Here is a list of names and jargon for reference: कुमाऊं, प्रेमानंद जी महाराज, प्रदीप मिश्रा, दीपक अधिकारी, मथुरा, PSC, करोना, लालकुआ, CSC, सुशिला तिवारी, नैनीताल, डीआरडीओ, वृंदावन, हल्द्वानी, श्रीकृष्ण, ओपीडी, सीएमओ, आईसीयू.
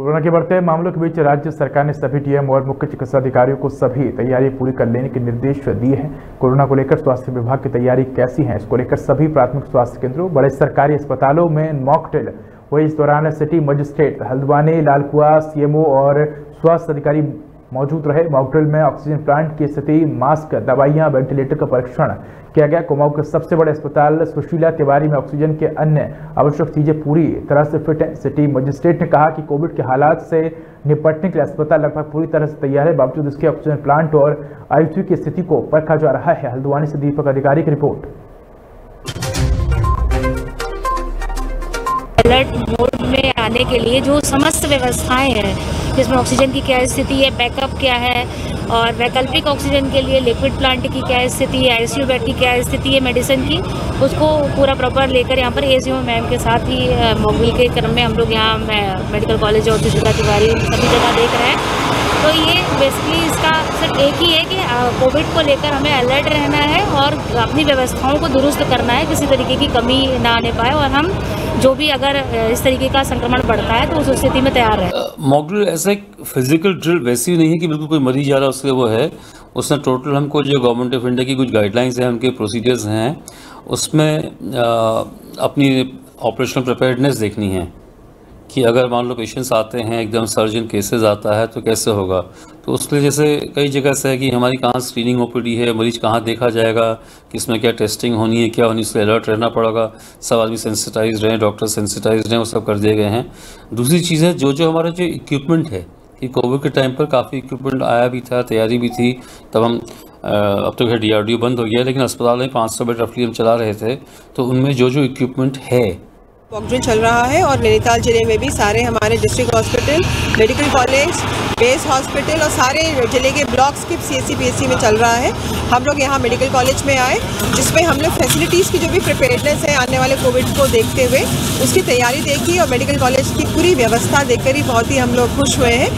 Corona के बढ़ते मामलों के बीच राज्य सरकार ने सभी डीएम और मुख्य चिकित्सा अधिकारियों को सभी तैयारी पूरी कर लेने के निर्देश दिए हैं। कोरोना को लेकर स्वास्थ्य विभाग की तैयारी कैसी है, इसको लेकर सभी प्राथमिक स्वास्थ्य केंद्रों, बड़े सरकारी अस्पतालों में मॉक ड्रिल हुई। इस दौरान city magistrate हल्द्वानी, लालकुआ, सीएमओ और स्वास्थ्य अधिकारी मौजूद रहे। मॉक ड्रिल में ऑक्सीजन प्लांट की स्थिति, मास्क, दवाइयाँ, वेंटिलेटर का परीक्षण किया गया। कुमाऊं के सबसे बड़े अस्पताल सुशिला तिवारी में ऑक्सीजन के अन्य आवश्यक चीज़ें पूरी तरह से फिट हैं। सिटी मजिस्ट्रेट ने कहा कि कोविड के हालात से निपटने के लिए अस्पताल लगभग पूरी तरह से तैयार है, बावजूद इसके ऑक्सीजन प्लांट और आईसीयू की स्थिति को परखा जा रहा है। हल्द्वानी से दीपक अधिकारी की रिपोर्ट। अलर्ट मोड में आने के लिए जो समस्त व्यवस्थाएं हैं, जिसमें ऑक्सीजन की क्या स्थिति है, बैकअप क्या है और वैकल्पिक ऑक्सीजन के लिए लिक्विड प्लांट की क्या स्थिति है, आईसीयू बेड की क्या स्थिति है, मेडिसिन की, उसको पूरा प्रॉपर लेकर यहाँ पर एसीओ मैम के साथ ही मोबाइल के क्रम में हम लोग यहाँ मेडिकल कॉलेज और सुशिला तिवारी सभी जगह देख रहे हैं। तो ये बेसिकली इसका सिर्फ एक ही है कि कोविड को लेकर हमें अलर्ट रहना है और अपनी व्यवस्थाओं को दुरुस्त करना है, किसी तरीके की कमी ना आने पाए और हम जो भी अगर इस तरीके का संक्रमण बढ़ता है तो उस स्थिति में तैयार रहे। मॉक ड्रिल ऐसा एक फिजिकल ड्रिल वैसी नहीं है कि बिल्कुल कोई मरीज आ रहा उसके वो है, उसने टोटल हमको जो गवर्नमेंट ऑफ इंडिया की कुछ गाइडलाइंस हैं, उनके प्रोसीजर्स हैं, उसमें अपनी ऑपरेशनल प्रिपेयर्डनेस देखनी है कि अगर मान लो पेशेंट्स आते हैं एकदम सर्जन केसेस आता है तो कैसे होगा। तो उसके लिए जैसे कई जगह से है कि हमारी कहाँ स्क्रीनिंग ओपीडी है, मरीज कहाँ देखा जाएगा, किसमें क्या टेस्टिंग होनी है, क्या होनी, उससे अलर्ट रहना पड़ेगा। सब आदमी सेंसिटाइज रहें, डॉक्टर सेंसिटाइज हैं, वो सब कर दिए गए हैं। दूसरी चीज़ है जो जो हमारा जो इक्विपमेंट है कि कोविड के टाइम पर काफ़ी इक्विपमेंट आया भी था, तैयारी भी थी। तब हम अब तो खैर डीआरडीओ बंद हो गया, लेकिन अस्पताल में 500 बेड रफली हम चला रहे थे, तो उनमें जो जो इक्विपमेंट है मॉक ड्रिल चल रहा है। और नैनीताल जिले में भी सारे हमारे district hospital, medical college, base hospital और सारे जिले के ब्लॉक्स के CSC PSC में चल रहा है। हम लोग यहाँ मेडिकल कॉलेज में आए, जिसमें हम लोग फैसिलिटीज़ की जो भी प्रिपेयर्डनेस है आने वाले कोविड को देखते हुए उसकी तैयारी देखी और मेडिकल कॉलेज की पूरी व्यवस्था देखकर ही बहुत ही हम लोग खुश हुए हैं।